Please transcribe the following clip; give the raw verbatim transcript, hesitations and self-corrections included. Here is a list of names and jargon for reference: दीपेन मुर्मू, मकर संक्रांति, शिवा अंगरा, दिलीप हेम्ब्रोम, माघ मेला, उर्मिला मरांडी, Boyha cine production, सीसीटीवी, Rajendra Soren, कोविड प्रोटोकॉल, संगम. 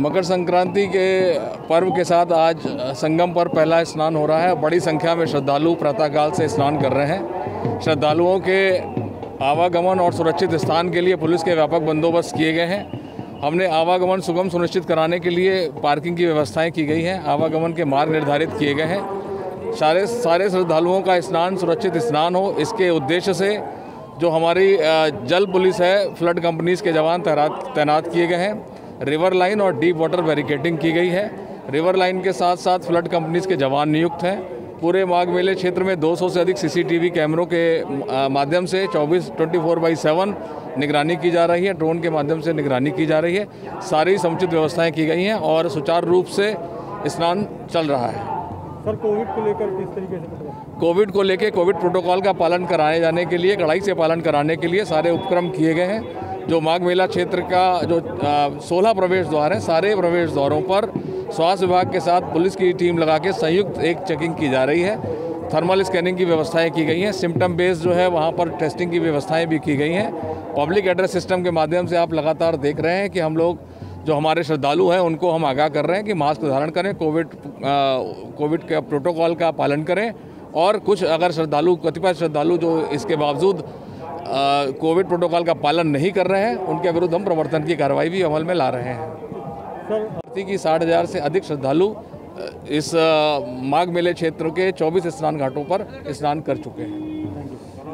मकर संक्रांति के पर्व के साथ आज संगम पर पहला स्नान हो रहा है। बड़ी संख्या में श्रद्धालु प्रातःकाल से स्नान कर रहे हैं। श्रद्धालुओं के आवागमन और सुरक्षित स्थान के लिए पुलिस के व्यापक बंदोबस्त किए गए हैं। हमने आवागमन सुगम सुनिश्चित कराने के लिए पार्किंग की व्यवस्थाएं की गई हैं। आवागमन के मार्ग निर्धारित किए गए हैं। सारे सारे श्रद्धालुओं का स्नान सुरक्षित स्नान हो, इसके उद्देश्य से जो हमारी जल पुलिस है, फ्लड कंपनीज़ के जवान तैनात तैनात किए गए हैं। रिवर लाइन और डीप वाटर बैरिकेडिंग की गई है। रिवर लाइन के साथ साथ फ्लड कंपनीज़ के जवान नियुक्त हैं। पूरे माघ मेले क्षेत्र में दो सौ से अधिक सीसीटीवी कैमरों के माध्यम से चौबीस ट्वेंटी फोर बाई सेवन निगरानी की जा रही है। ड्रोन के माध्यम से निगरानी की जा रही है। सारी समुचित व्यवस्थाएं की गई हैं और सुचारू रूप से स्नान चल रहा है। सर, कोविड को लेकर किस तरीके से कोविड को लेकर कोविड प्रोटोकॉल का पालन कराए जाने के लिए, कड़ाई से पालन कराने के लिए सारे उपक्रम किए गए हैं। जो माघ मेला क्षेत्र का जो सोलह प्रवेश द्वार हैं, सारे प्रवेश द्वारों पर स्वास्थ्य विभाग के साथ पुलिस की टीम लगा के संयुक्त एक चेकिंग की जा रही है। थर्मल स्कैनिंग की व्यवस्थाएं की गई हैं। सिम्टम बेस जो है वहाँ पर टेस्टिंग की व्यवस्थाएं भी की गई हैं। पब्लिक एड्रेस सिस्टम के माध्यम से आप लगातार देख रहे हैं कि हम लोग जो हमारे श्रद्धालु हैं उनको हम आगाह कर रहे हैं कि मास्क धारण करें, कोविड कोविड के प्रोटोकॉल का पालन करें। और कुछ अगर श्रद्धालु, कतिपय श्रद्धालु जो इसके बावजूद कोविड प्रोटोकॉल का पालन नहीं कर रहे हैं, उनके विरुद्ध हम प्रवर्तन की कार्रवाई भी अमल में ला रहे हैं। भारती की साठ हज़ार से अधिक श्रद्धालु इस माघ मेले क्षेत्र के चौबीस स्नान घाटों पर स्नान कर चुके हैं।